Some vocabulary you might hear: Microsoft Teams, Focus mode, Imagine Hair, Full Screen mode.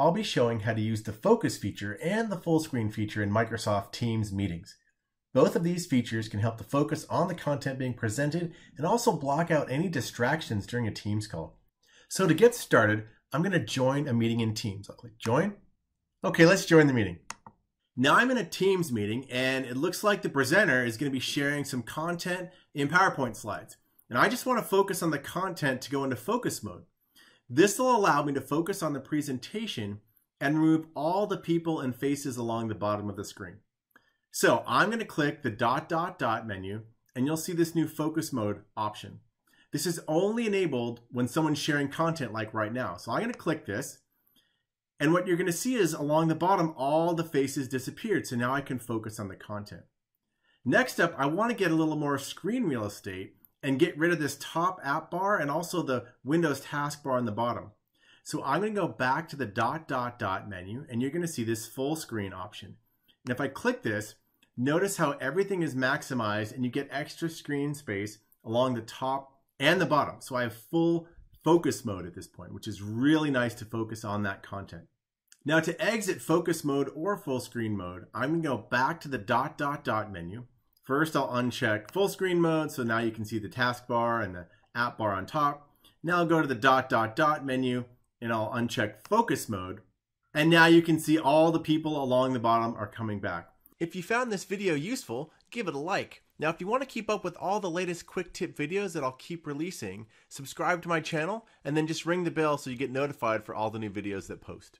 I'll be showing how to use the focus feature and the full screen feature in Microsoft Teams meetings. Both of these features can help to focus on the content being presented and also block out any distractions during a Teams call. So to get started, I'm going to join a meeting in Teams. I'll click join. Okay, let's join the meeting. Now I'm in a Teams meeting and it looks like the presenter is going to be sharing some content in PowerPoint slides. And I just want to focus on the content to go into focus mode. This will allow me to focus on the presentation and remove all the people and faces along the bottom of the screen. So I'm going to click the ... menu and you'll see this new focus mode option. This is only enabled when someone's sharing content like right now. So I'm going to click this and what you're going to see is along the bottom all the faces disappeared. So now I can focus on the content. Next up, I want to get a little more screen real estate and get rid of this top app bar and also the Windows taskbar on the bottom. So I'm going to go back to the ... menu and you're going to see this full screen option. And if I click this, notice how everything is maximized and you get extra screen space along the top and the bottom. So I have full focus mode at this point, which is really nice to focus on that content. Now to exit focus mode or full screen mode, I'm going to go back to the ... menu. First, I'll uncheck full screen mode. So now you can see the taskbar and the app bar on top. Now I'll go to the ... menu and I'll uncheck focus mode. And now you can see all the people along the bottom are coming back. If you found this video useful, give it a like. Now, if you want to keep up with all the latest quick tip videos that I'll keep releasing, subscribe to my channel and then just ring the bell so you get notified for all the new videos that post.